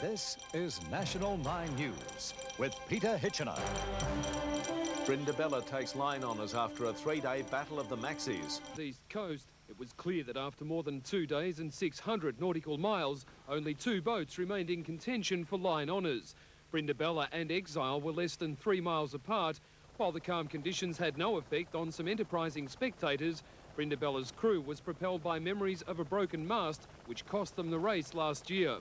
This is National Nine News with Peter Hitchener. Brindabella takes line honours after a three-day battle of the Maxis. The east coast, it was clear that after more than 2 days and 600 nautical miles, only two boats remained in contention for line honours. Brindabella and Exile were less than 3 miles apart. While the calm conditions had no effect on some enterprising spectators, Brindabella's crew was propelled by memories of a broken mast, which cost them the race last year.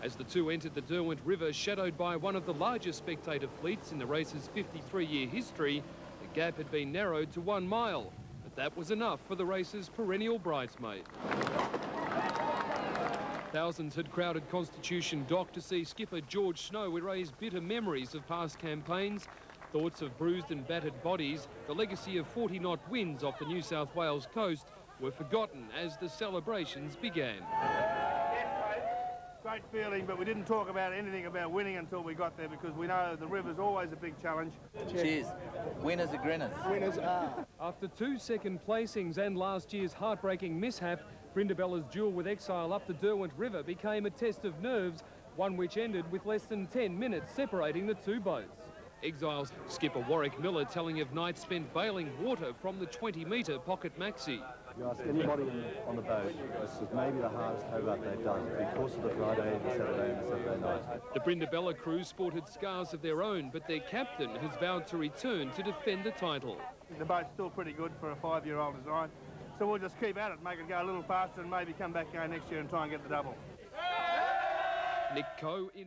As the two entered the Derwent River, shadowed by one of the largest spectator fleets in the race's 53-year history, the gap had been narrowed to 1 mile. But that was enough for the race's perennial bridesmaid. Thousands had crowded Constitution Dock to see skipper George Snow erase bitter memories of past campaigns, thoughts of bruised and battered bodies, the legacy of 40-knot winds off the New South Wales coast were forgotten as the celebrations began. Great feeling, but we didn't talk about anything about winning until we got there, because we know the river's always a big challenge. Cheers. Winners are grinners. Winners are. After two second placings and last year's heartbreaking mishap, Brindabella's duel with Exile up the Derwent River became a test of nerves, one which ended with less than 10 minutes separating the two boats. Exile's skipper Warwick Miller telling of nights spent bailing water from the 20-metre pocket maxi. You ask anybody on the boat, this is maybe the hardest Hobart they've done because of the Friday and the Saturday and the Sunday night. The Brindabella crew sported scars of their own, but their captain has vowed to return to defend the title. The boat's still pretty good for a 5-year-old design, so we'll just keep at it, make it go a little faster and maybe come back again next year and try and get the double. Nick Coe in...